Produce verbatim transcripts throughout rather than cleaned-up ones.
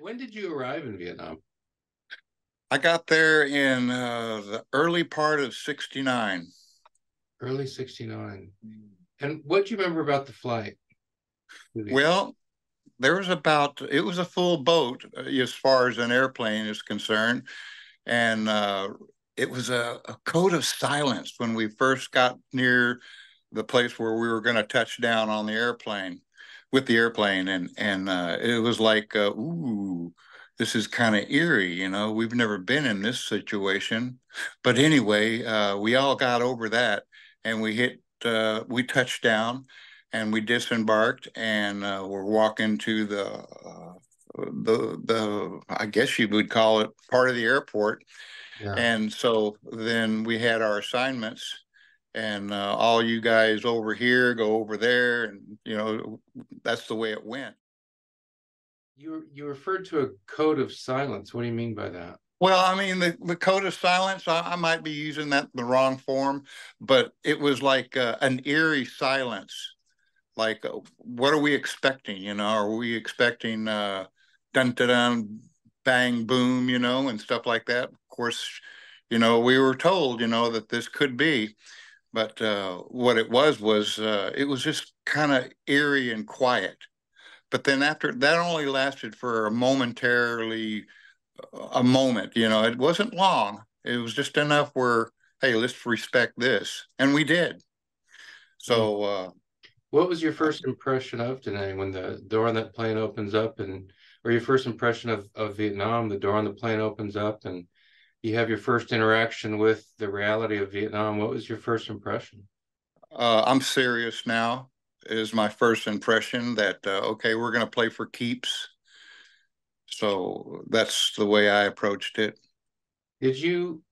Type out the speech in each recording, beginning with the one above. When did you arrive in Vietnam? I got there in uh, the early part of sixty-nine. Early sixty-nine. And what do you remember about the flight? Well, there was about, it was a full boat as far as an airplane is concerned. And uh, it was a, a code of silence when we first got near the place where we were going to touch down on the airplane, with the airplane. And, and uh, it was like, uh, ooh, this is kind of eerie, you know, we've never been in this situation. But anyway, uh, we all got over that and we hit, uh, we touched down and we disembarked and uh, we're walking to the, uh, the, the, I guess you would call it part of the airport. Yeah. And so then we had our assignments and uh, all you guys over here, go over there. And, you know, that's the way it went. You you referred to a code of silence. What do you mean by that? Well, I mean, the, the code of silence, I, I might be using that in the wrong form, but it was like uh, an eerie silence. Like, uh, what are we expecting, you know? Are we expecting uh, dun-dun-dun, bang, boom, you know, and stuff like that? Of course, you know, we were told, you know, that this could be. But uh, what it was was uh, it was just kind of eerie and quiet. But then after that only lasted for a momentarily a moment, you know, it wasn't long. It was just enough where, hey, let's respect this. And we did. So uh, what was your first impression of today when the door on that plane opens up and or your first impression of, of Vietnam, the door on the plane opens up and you have your first interaction with the reality of Vietnam? What was your first impression? Uh, I'm serious now. Is my first impression that, uh, okay, we're going to play for keeps. So that's the way I approached it. Did you,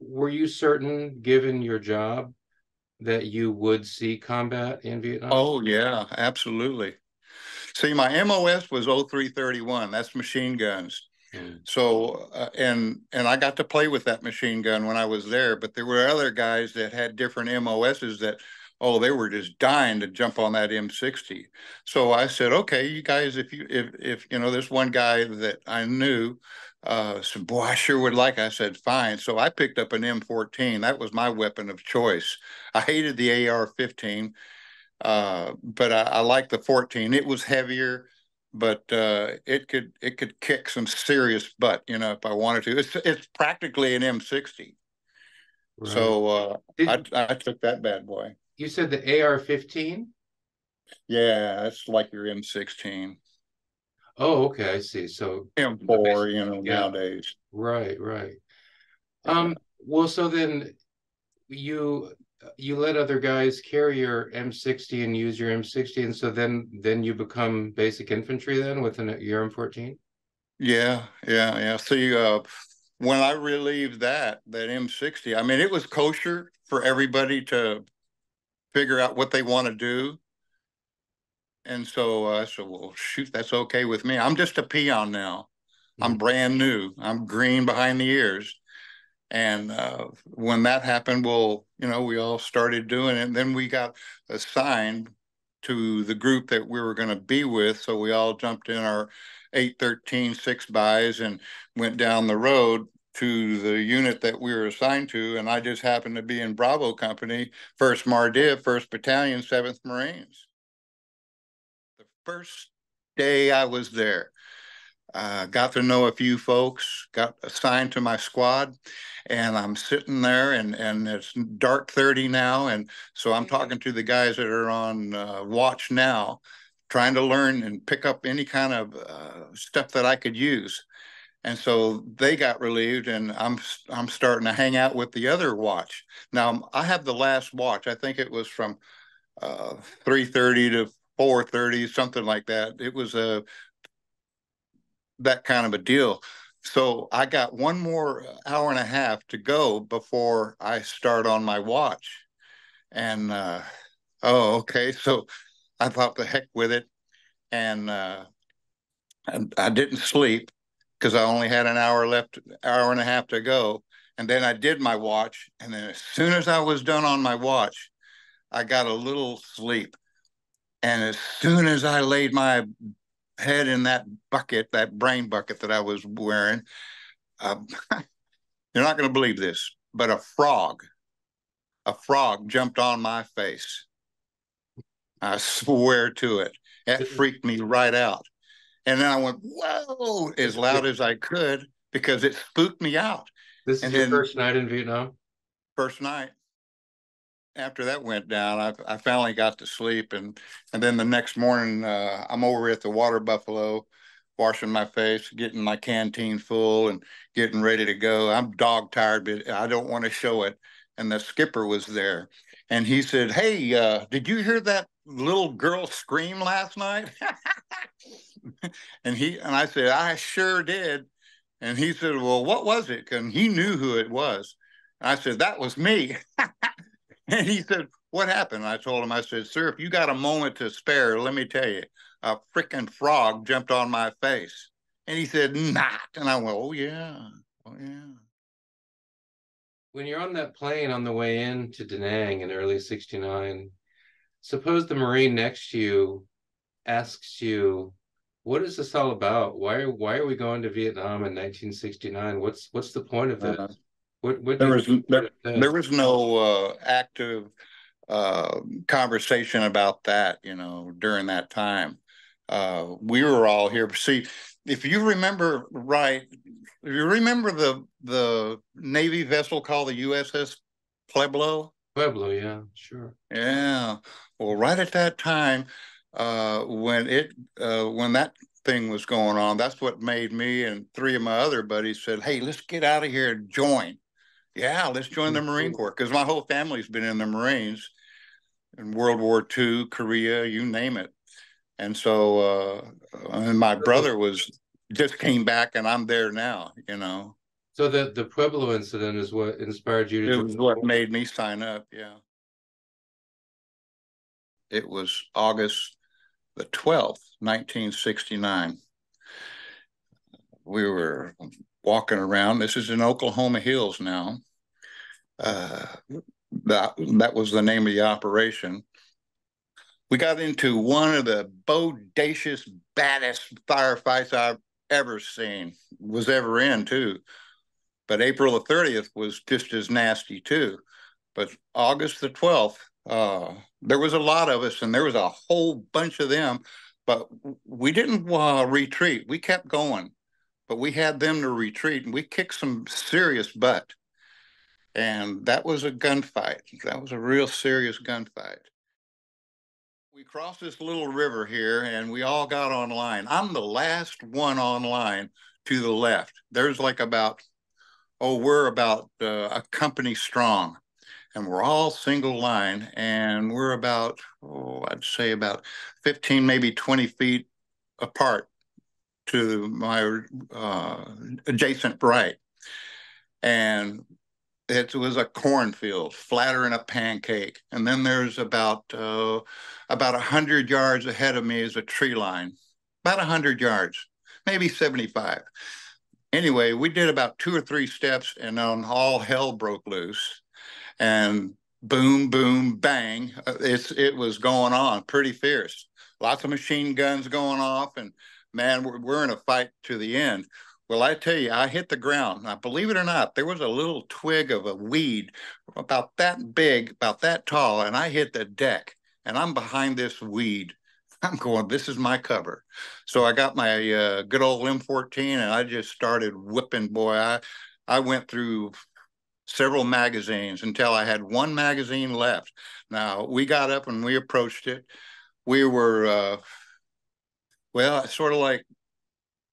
were you certain, given your job, that you would see combat in Vietnam? Oh, yeah, absolutely. See, my M O S was oh three thirty-one. That's machine guns. Mm. So, uh, and, and I got to play with that machine gun when I was there, but there were other guys that had different M O Ses that, oh, they were just dying to jump on that M sixty. So I said, okay, you guys, if you, if, if, you know, this one guy that I knew, uh, said, boy, I sure would like, I said, fine. So I picked up an M fourteen. That was my weapon of choice. I hated the A R fifteen, uh, but I, I liked the fourteen. It was heavier, but, uh, it could, it could kick some serious butt, you know, if I wanted to. It's, it's practically an M sixty. Right. So, uh, I, I took that bad boy. You said the A R fifteen? Yeah, that's like your M sixteen. Oh, okay, I see. So M four, you know, yeah. Nowadays. Right, right. Um. Well, so then you you let other guys carry your M sixty and use your M sixty, and so then then you become basic infantry then with an your M fourteen. Yeah, yeah, yeah. See, uh, when I relieved that that M sixty, I mean, it was kosher for everybody to figure out what they want to do. And so I uh, said, so, well, shoot, that's okay with me. I'm just a peon now. Mm-hmm. I'm brand new. I'm green behind the ears. And uh, when that happened, well, you know, we all started doing it. And then we got assigned to the group that we were going to be with. So we all jumped in our eight thirteen six buys and went down the road to the unit that we were assigned to, and I just happened to be in Bravo Company, first Mardiv, first Battalion, seventh Marines. The first day I was there, uh, got to know a few folks, got assigned to my squad, and I'm sitting there, and, and it's dark thirty now, and so I'm talking to the guys that are on uh, watch now, trying to learn and pick up any kind of uh, stuff that I could use. And so they got relieved, and I'm I'm starting to hang out with the other watch. Now, I have the last watch. I think it was from uh, three thirty to four thirty, something like that. It was a, that kind of a deal. So I got one more hour and a half to go before I start on my watch. And, uh, oh, okay. So I thought the heck with it. And uh, I, I didn't sleep, because I only had an hour left, hour and a half to go. And then I did my watch. And then as soon as I was done on my watch, I got a little sleep. And as soon as I laid my had in that bucket, that brain bucket that I was wearing, uh, you're not going to believe this, but a frog, a frog jumped on my face. I swear to it. That freaked me right out. And then I went, whoa, as loud as I could, because it spooked me out. This is and your then, first night in Vietnam? First night. After that went down, I, I finally got to sleep. And, and then the next morning, uh, I'm over at the Water Buffalo, washing my face, getting my canteen full and getting ready to go. I'm dog tired, but I don't want to show it. And the skipper was there. And he said, hey, uh, did you hear that little girl scream last night? and he and I said, I sure did. And he said, well, what was it? And he knew who it was. And I said, that was me. And he said, what happened? And I told him, I said, sir, if you got a moment to spare, let me tell you, a freaking frog jumped on my face. And he said, not. And I went, oh, yeah. Oh, yeah. When you're on that plane on the way in to Da Nang in early sixty-nine, suppose the Marine next to you asks you, what is this all about? Why, why are we going to Vietnam in nineteen sixty-nine? What's what's the point of this? Uh, what, what there, was, there, there was no uh, active uh, conversation about that, you know, during that time. Uh, we were all here. See, if you remember right, if you remember the, the Navy vessel called the U S S Pueblo? Pueblo, yeah, sure. Yeah. Well, right at that time, uh when it uh when that thing was going on, that's what made me and three of my other buddies said, hey, let's get out of here and join. Yeah, let's join the Marine Corps, because my whole family's been in the Marines in World War Two, Korea, you name it. And so uh and my brother was just came back, and I'm there now, you know. So the the Pueblo incident is what inspired you to it was what made me sign up. Yeah, it was August the twelfth, nineteen sixty-nine. We were walking around. This is in Oklahoma Hills now. Uh, that, that was the name of the operation. We got into one of the bodacious, baddest firefights I've ever seen, was ever in too. But April the thirtieth was just as nasty too. But August the twelfth, uh, there was a lot of us, and there was a whole bunch of them, but we didn't uh, retreat. We kept going, but we had them to retreat, and we kicked some serious butt. And that was a gunfight. That was a real serious gunfight. We crossed this little river here, and we all got on line. I'm the last one on line to the left. There's like about, oh, we're about uh, a company strong. And we're all single line, and we're about, oh, I'd say about fifteen, maybe twenty feet apart to my uh, adjacent right. And it was a cornfield, flatter than a pancake. And then there's about uh, about one hundred yards ahead of me is a tree line, about one hundred yards, maybe seventy-five. Anyway, we did about two or three steps, and then all hell broke loose. And boom, boom, bang, it's, it was going on pretty fierce. Lots of machine guns going off, and man, we're, we're in a fight to the end. Well, I tell you, I hit the ground. Now, believe it or not, there was a little twig of a weed about that big, about that tall, and I hit the deck, and I'm behind this weed. I'm going, this is my cover. So I got my uh, good old M fourteen, and I just started whipping, boy. I, I went through several magazines until I had one magazine left. Now, we got up and we approached it. We were, uh, well, sort of like,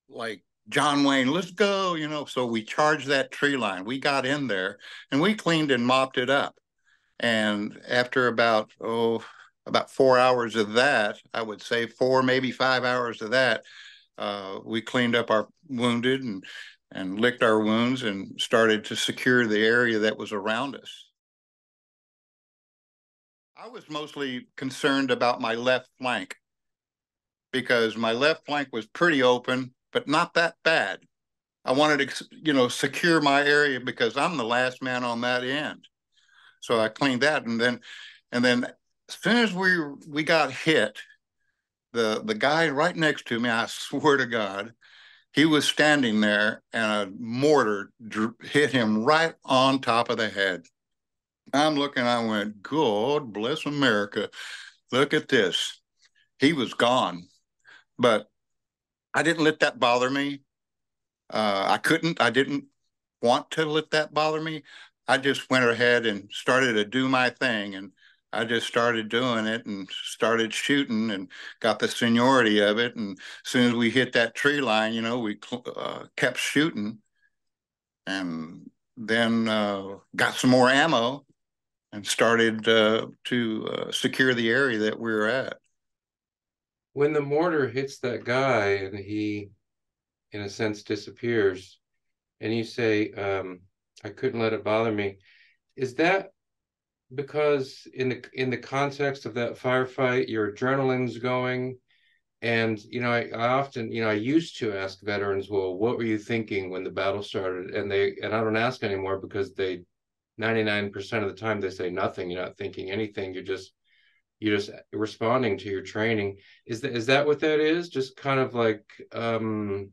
like John Wayne, let's go, you know. So we charged that tree line. We got in there, and we cleaned and mopped it up. And after about, oh, about four hours of that, I would say four, maybe five hours of that, uh, we cleaned up our wounded and and licked our wounds and started to secure the area that was around us. I was mostly concerned about my left flank, because my left flank was pretty open, but not that bad. I wanted to, you know, secure my area, because I'm the last man on that end. So I cleaned that, and then, and then as soon as we, we got hit, the, the guy right next to me, I swear to God, he was standing there and a mortar hit him right on top of the head. I'm looking, I went, God bless America. Look at this. He was gone. But I didn't let that bother me. Uh, I couldn't, I didn't want to let that bother me. I just went ahead and started to do my thing. And I just started doing it and started shooting and got the seniority of it. And as soon as we hit that tree line, you know, we uh, kept shooting and then uh, got some more ammo and started uh, to uh, secure the area that we were at. When the mortar hits that guy and he, in a sense, disappears, and you say, um, I couldn't let it bother me, is that because in the in the context of that firefight, your adrenaline's going? And, you know, I, I often, you know, I used to ask veterans, well, what were you thinking when the battle started? And they, and I don't ask anymore, because they, ninety-nine percent of the time they say nothing. You're not thinking anything. You're just, you're just responding to your training. Is that, is that what that is? Just kind of like, um,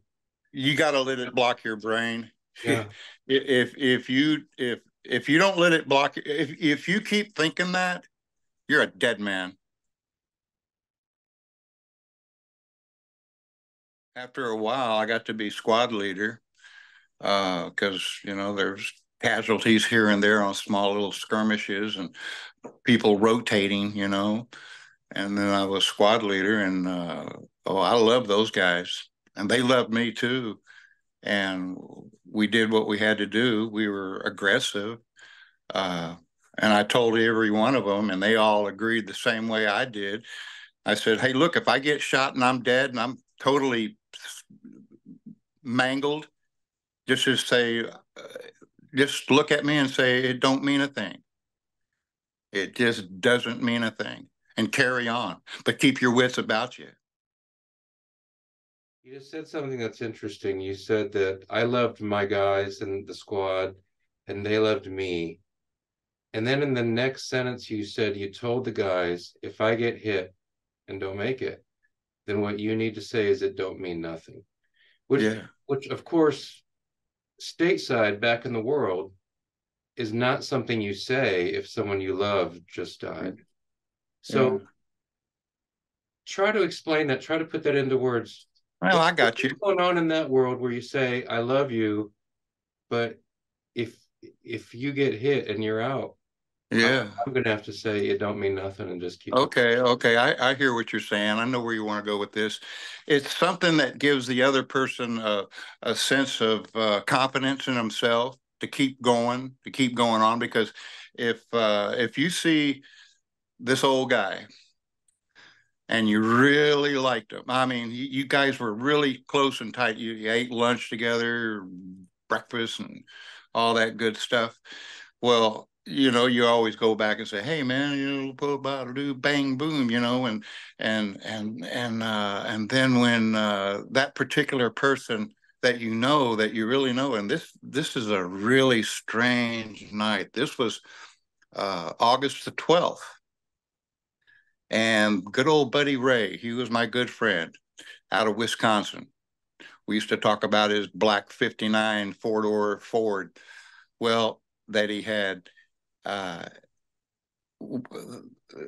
you got to let it block your brain. Yeah. if, if you, if, If you don't let it block, if, if you keep thinking that, you're a dead man. After a while, I got to be squad leader because, uh, you know, there's casualties here and there on small little skirmishes and people rotating, you know. And then I was squad leader, and, uh, oh, I love those guys. And they loved me, too. And we did what we had to do. We were aggressive. Uh, and I told every one of them, and they all agreed the same way I did. I said, hey, look, if I get shot and I'm dead and I'm totally mangled, just, just say, uh, just look at me and say, it don't mean a thing. It just doesn't mean a thing. And carry on, but keep your wits about you. You just said something that's interesting. You said that I loved my guys in the squad and they loved me. And then in the next sentence, you said you told the guys, if I get hit and don't make it, then what you need to say is it don't mean nothing. Which, yeah. which of course, stateside back in the world is not something you say if someone you love just died. So yeah. Try to explain that. Try to put that into words. Well, I got you. What's going on in that world where you say, I love you, but if if you get hit and you're out, yeah, I'm, I'm going to have to say it don't mean nothing and just keep Okay, going. okay. I, I hear what you're saying. I know where you want to go with this. It's something that gives the other person a, a sense of uh, confidence in himself to keep going, to keep going on. Because if uh, if you see this old guy, and you really liked them. I mean, you, you guys were really close and tight. You, you ate lunch together, breakfast, and all that good stuff. Well, you know, you always go back and say, "Hey, man, you know, do bang boom," you know, and and and and uh, and then when uh, that particular person that you know, that you really know, and this this is a really strange night. This was uh, August the twelfth. And good old buddy Ray, he was my good friend out of Wisconsin. We used to talk about his black fifty-nine four-door Ford, well, that he had. Uh,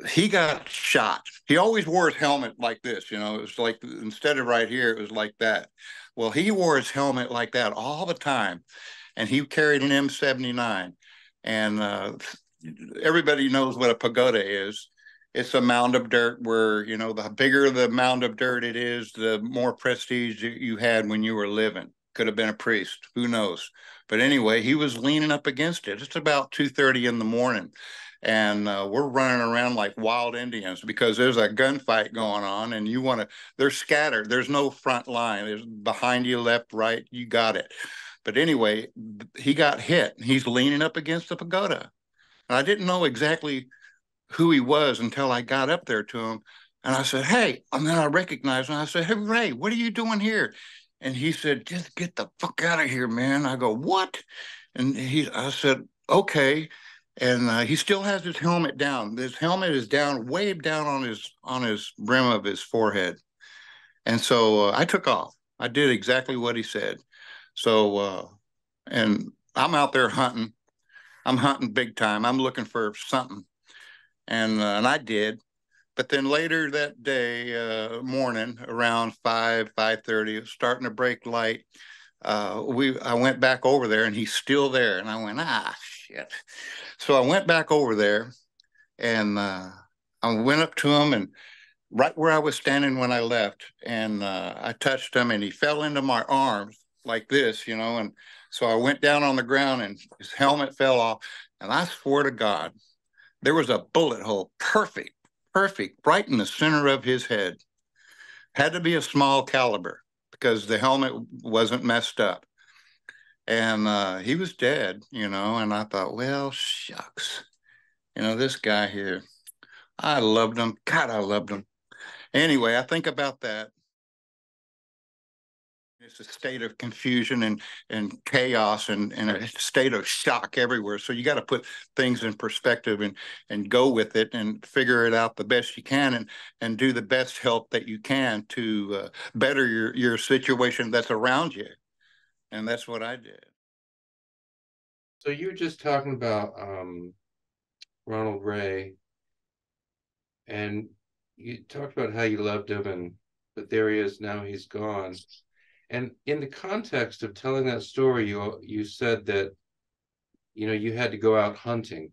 he got shot. He always wore his helmet like this, you know. It was like, instead of right here, it was like that. Well, he wore his helmet like that all the time. And he carried an M seventy-nine. And uh, everybody knows what a pagoda is. It's a mound of dirt where, you know, the bigger the mound of dirt it is, the more prestige you had when you were living. Could have been a priest. Who knows? But anyway, he was leaning up against it. It's about two thirty in the morning. And uh, we're running around like wild Indians because there's a gunfight going on. And you want to, they're scattered. There's no front line. There's behind you, left, right. You got it. But anyway, he got hit. He's leaning up against the pagoda. And I didn't know exactly who he was until I got up there to him. And I said, hey, and then I recognized him. I said, hey, Ray, what are you doing here? And he said, just get the fuck out of here, man. I go, what? And he, I said, okay. and uh, he still has his helmet down. This helmet is down, way down on his on his brim of his forehead. And so uh, I took off. I did exactly what he said. So, uh, and I'm out there hunting. I'm hunting big time. I'm looking for something, and uh, and I did. But then later that day, uh, morning around five, five thirty, it was starting to break light. Uh, we, I went back over there, and he's still there. And I went, ah, shit. So I went back over there, and uh, I went up to him, and right where I was standing when I left, and uh, I touched him, and he fell into my arms like this, you know. And so I went down on the ground, and his helmet fell off. And I swear to God, there was a bullet hole, perfect. Perfect, right in the center of his head. Had to be a small caliber because the helmet wasn't messed up. And uh, he was dead, you know, and I thought, well, shucks. You know, this guy here, I loved him. God, I loved him. Anyway, I think about that. It's a state of confusion and, and chaos and, and a state of shock everywhere. So you got to put things in perspective and, and go with it and figure it out the best you can and, and do the best help that you can to uh, better your, your situation that's around you. And that's what I did. So you were just talking about um, Ronald Ray, and you talked about how you loved him, and but there he is now, he's gone. And in the context of telling that story, you you said that, you know, you had to go out hunting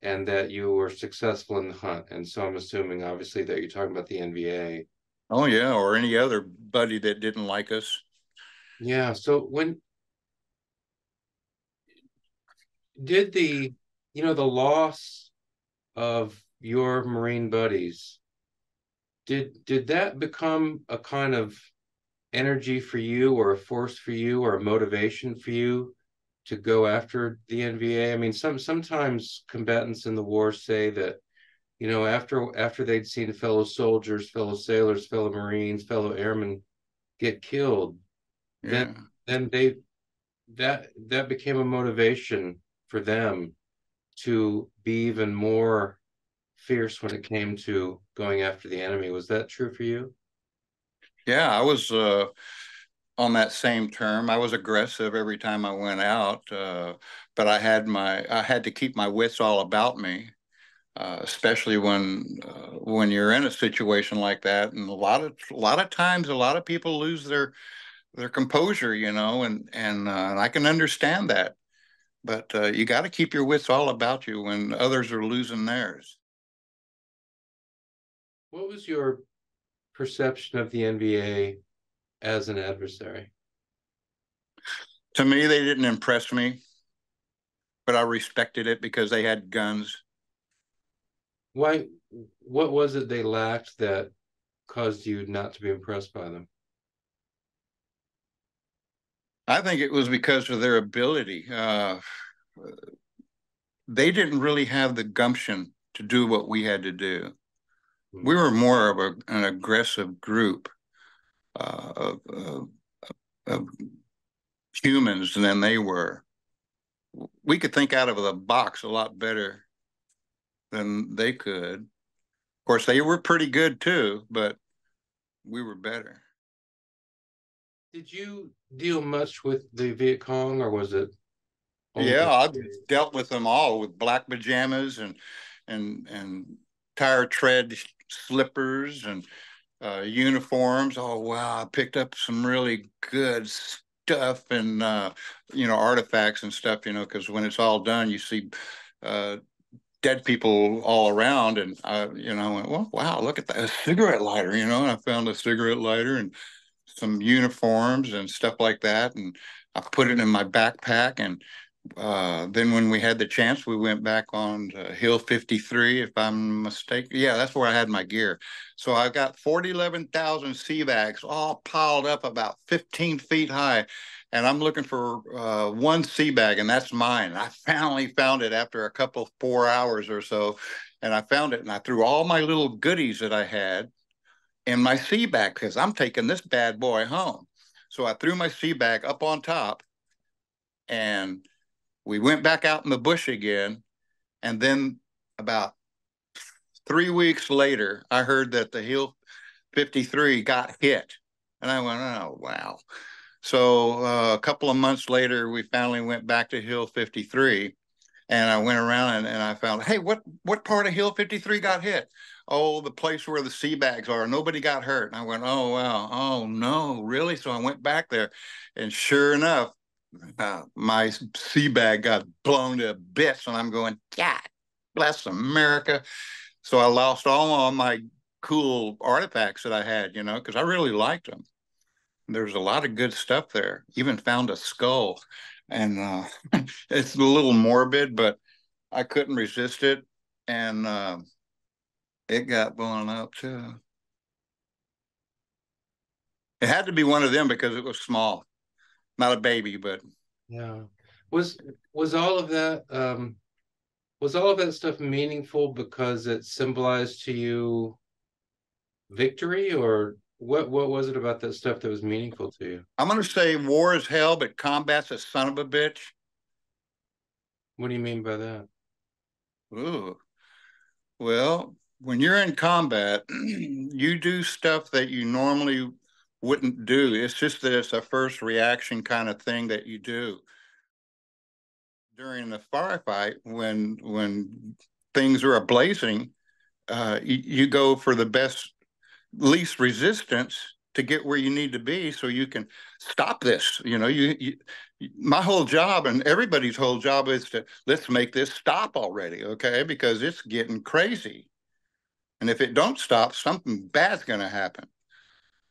and that you were successful in the hunt. And so I'm assuming, obviously, that you're talking about the N V A. Oh, yeah, or any other buddy that didn't like us. Yeah, so when did the, you know, the loss of your Marine buddies, did did that become a kind of energy for you or a force for you or a motivation for you to go after the N V A? I mean, some sometimes combatants in the war say that, you know, after after they'd seen fellow soldiers, fellow sailors, fellow Marines, fellow airmen get killed, yeah. then then they that that became a motivation for them to be even more fierce when it came to going after the enemy. Was that true for you? Yeah, I was uh, on that same term. I was aggressive every time I went out, uh, but I had my I had to keep my wits all about me, uh, especially when uh, when you're in a situation like that. And a lot of a lot of times, a lot of people lose their their composure, you know, and and, uh, and I can understand that. But uh, you got to keep your wits all about you when others are losing theirs. What was your perception of the N V A as an adversary? To me, they didn't impress me, but I respected it because they had guns. Why? What was it they lacked that caused you not to be impressed by them? I think it was because of their ability. Uh, they didn't really have the gumption to do what we had to do. We were more of a, an aggressive group uh, of, of, of humans than they were. We could think out of the box a lot better than they could. Of course, they were pretty good too, but we were better. Did you deal much with the Viet Cong, or was it? Yeah, I dealt with them all, with black pajamas and and and tire tread slippers and uh, uniforms. Oh, wow. I picked up some really good stuff and, uh, you know, artifacts and stuff, you know, because when it's all done, you see uh, dead people all around. And, I, you know, I went, well, wow, look at that, a cigarette lighter, you know, and I found a cigarette lighter and some uniforms and stuff like that. And I put it in my backpack. And uh, then when we had the chance, we went back on to Hill fifty-three, if I'm mistaken. Yeah, that's where I had my gear. So I got forty-eleven thousand C VACs all piled up about fifteen feet high, and I'm looking for uh, one C VAC, and that's mine. I finally found it after a couple, four hours or so, and I found it, and I threw all my little goodies that I had in my C VAC because I'm taking this bad boy home. So I threw my C VAC up on top, and we went back out in the bush again, And then about three weeks later, I heard that the Hill fifty-three got hit. And I went, oh, wow. So uh, a couple of months later, we finally went back to Hill fifty-three. And I went around and, and I found, hey, what, what part of Hill fifty-three got hit? Oh, the place where the sea bags are. Nobody got hurt. And I went, oh, wow. Oh, no, really? So I went back there. And sure enough, uh, my sea bag got blown to bits. And I'm going, God bless America. So I lost all, all my cool artifacts that I had, you know, because I really liked them. There's a lot of good stuff there. Even found a skull. And uh, it's a little morbid, but I couldn't resist it. And uh, it got blown up, too. It had to be one of them because it was small. Not a baby, but... Yeah. Was was all of that... Um, was all of that stuff meaningful because it symbolized to you victory, or... What what was it about that stuff that was meaningful to you? I'm going to say war is hell, but combat's a son of a bitch. What do you mean by that? Ooh. Well, when you're in combat, you do stuff that you normally wouldn't do. It's just that it's a first reaction kind of thing that you do. During the firefight, when, when things are ablazing, uh, you, you go for the best... least resistance to get where you need to be so you can stop this. You know, you, you my whole job and everybody's whole job is to let's make this stop already, okay? Because it's getting crazy. And if it don't stop, something bad's going to happen.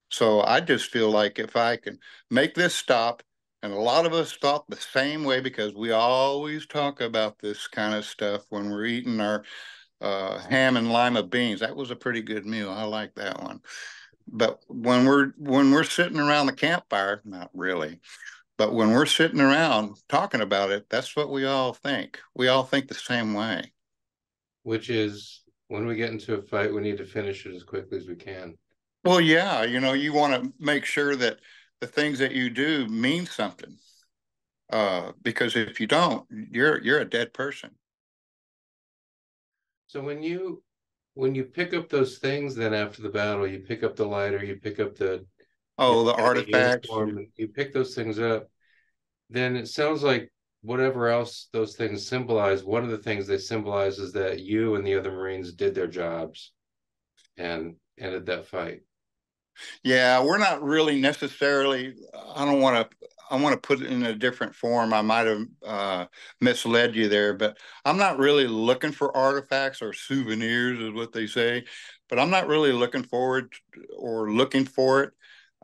So I just feel like if I can make this stop, and a lot of us thought the same way because we always talk about this kind of stuff when we're eating our Uh, ham and lima beans. That was a pretty good meal. I like that one. But when we're when we're sitting around the campfire, not really, but when we're sitting around talking about it, that's what we all think. We all think the same way. Which is, when we get into a fight, we need to finish it as quickly as we can. Well, yeah, you know, you want to make sure that the things that you do mean something. Uh, because if you don't, you're you're a dead person. So when you when you pick up those things, then after the battle, you pick up the lighter, you pick up the oh the artifacts, uniform, you pick those things up. Then it sounds like whatever else those things symbolize, one of the things they symbolize is that you and the other Marines did their jobs and ended that fight. Yeah, we're not really necessarily. I don't want to. I want to put it in a different form. I might have uh, misled you there, but I'm not really looking for artifacts or souvenirs is what they say, but I'm not really looking forward to, or looking for it.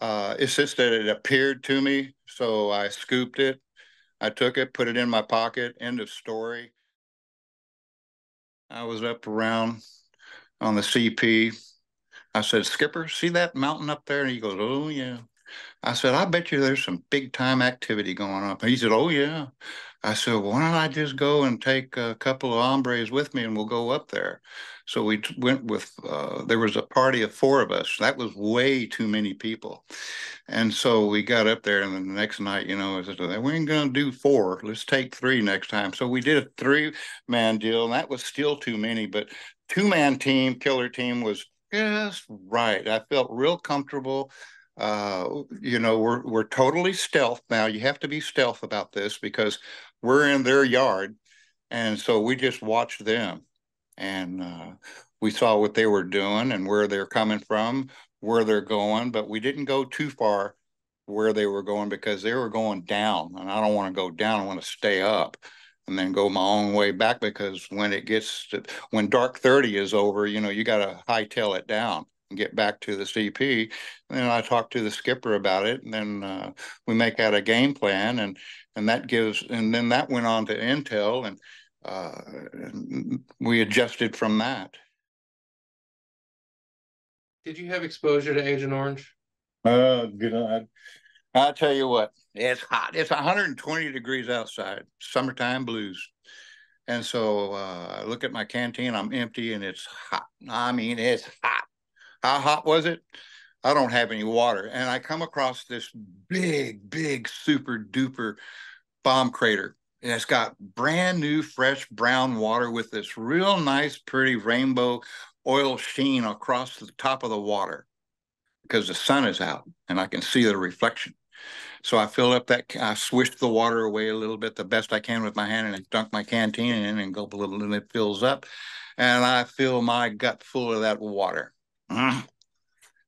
Uh, it's just that it appeared to me. So I scooped it. I took it, put it in my pocket. End of story. I was up around on the C P. I said, "Skipper, see that mountain up there?" And he goes, "Oh, yeah." I said, "I bet you there's some big time activity going on." He said, "Oh, yeah." I said, "Well, why don't I just go and take a couple of hombres with me and we'll go up there?" So we went with, uh, there was a party of four of us. That was way too many people. And so we got up there, and then the next night, you know, I said, "We ain't going to do four. Let's take three next time." So we did a three man deal, and that was still too many, but two man team, killer team was just right. I felt real comfortable. Uh, you know, we're, we're totally stealth now. You have to be stealth about this because we're in their yard. And so we just watched them, and uh, we saw what they were doing and where they're coming from, where they're going, but we didn't go too far where they were going because they were going down, and I don't want to go down. I want to stay up and then go my own way back, because when it gets to, when dark thirty is over, you know, you got to hightail it down and get back to the C P. And then I talk to the skipper about it, and then uh, we make out a game plan, and and that gives, and then that went on to intel, and, uh, and we adjusted from that. Did you have exposure to Agent Orange? Oh, God. I'll tell you what, it's hot. It's one hundred twenty degrees outside, summertime blues. And so uh, I look at my canteen, I'm empty, and it's hot. I mean, it's hot. How hot was it? I don't have any water. And I come across this big, big, super duper bomb crater. And it's got brand new, fresh brown water with this real nice, pretty rainbow oil sheen across the top of the water because the sun is out and I can see the reflection. So I fill up that, I swished the water away a little bit the best I can with my hand, and I dunk my canteen in and gulp a little, and it fills up. And I fill my gut full of that water. Mm.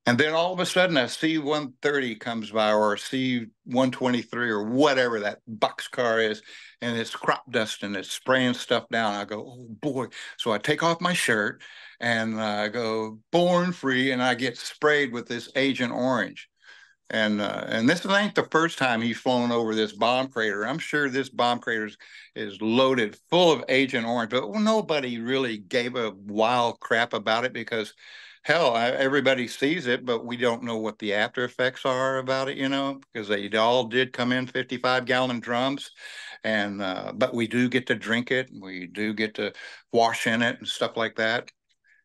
And then all of a sudden a C one thirty comes by, or a C one twenty-three, or whatever that boxcar is, and it's crop dust and it's spraying stuff down. I go, oh boy. So I take off my shirt and I uh, go born free, and I get sprayed with this Agent Orange. And uh, and this ain't the first time he's flown over this bomb crater. I'm sure this bomb crater is, is loaded full of Agent Orange, but nobody really gave a wild crap about it because, hell, I, everybody sees it, but we don't know what the after effects are about it, you know, because they all did come in fifty-five gallon drums. And uh, but we do get to drink it. And we do get to wash in it and stuff like that.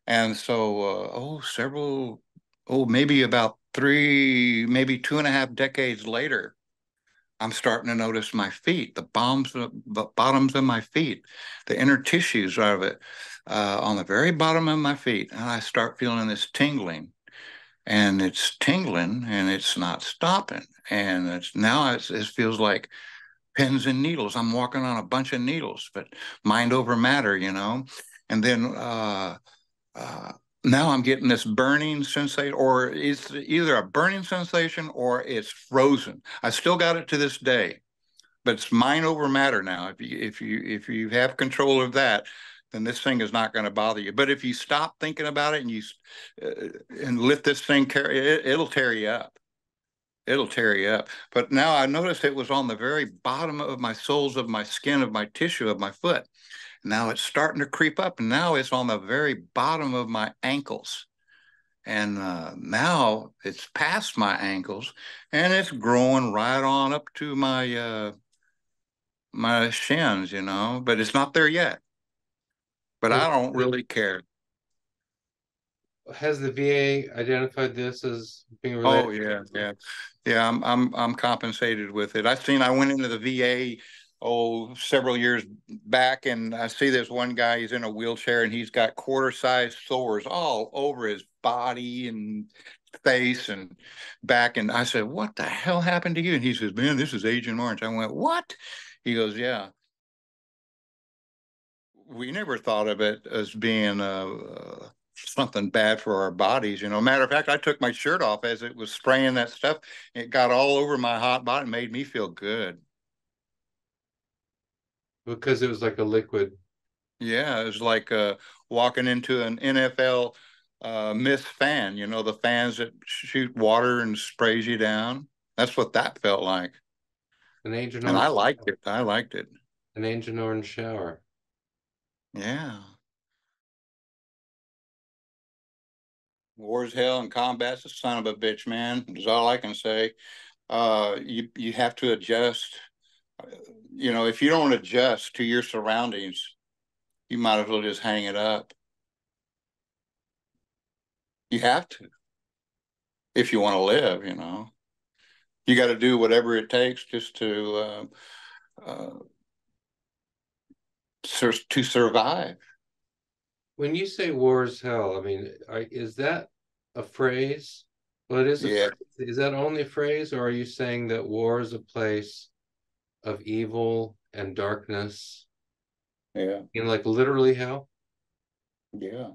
And so, uh, oh, several, oh, maybe about three, maybe two and a half decades later, I'm starting to notice my feet, the bombs, the bottoms of my feet, the inner tissues of it, uh, on the very bottom of my feet. And I start feeling this tingling, and it's tingling and it's not stopping. And it's now it's, it feels like pins and needles. I'm walking on a bunch of needles, but mind over matter, you know. And then, uh, uh, now I'm getting this burning sensation, or it's either a burning sensation or it's frozen. I still got it to this day, but it's mind over matter now. If you if you if you have control of that, then this thing is not going to bother you. But if you stop thinking about it and you uh, and let this thing carry, it, it'll tear you up. It'll tear you up. But now I noticed it was on the very bottom of my soles of my skin, of my tissue, of my foot. Now it's starting to creep up, and now it's on the very bottom of my ankles. And uh, now it's past my ankles, and it's growing right on up to my uh, my shins, you know, but it's not there yet. But I don't really care. Has the V A identified this as being related? Oh, yeah, yeah. Yeah, I'm, I'm, I'm compensated with it. I've seen, I went into the V A oh, several years back, and I see this one guy, he's in a wheelchair, and he's got quarter-sized sores all over his body and face and back. And I said, what the hell happened to you? And he says, man, this is Agent Orange. I went, what? He goes, yeah. We never thought of it as being uh, something bad for our bodies. You know, matter of fact, I took my shirt off as it was spraying that stuff. It got all over my hot body and made me feel good. Because it was like a liquid. Yeah, it was like uh, walking into an N F L uh, mist fan. You know, the fans that shoot water and sprays you down. That's what that felt like. An Agent Orange. And I liked it. I liked it. An Agent Orange shower. Yeah. War's hell and combat's a son of a bitch, man. Is all I can say. Uh, you you have to adjust. You know, if you don't adjust to your surroundings, you might as well just hang it up. You have to. If you want to live, you know, you got to do whatever it takes just to uh, uh, sur to survive. When you say war is hell, I mean, is that a phrase? Well, it is. A yeah. phrase. Is that only a phrase, or are you saying that war is a place of evil and darkness? Yeah. You know, like literally hell? Yeah.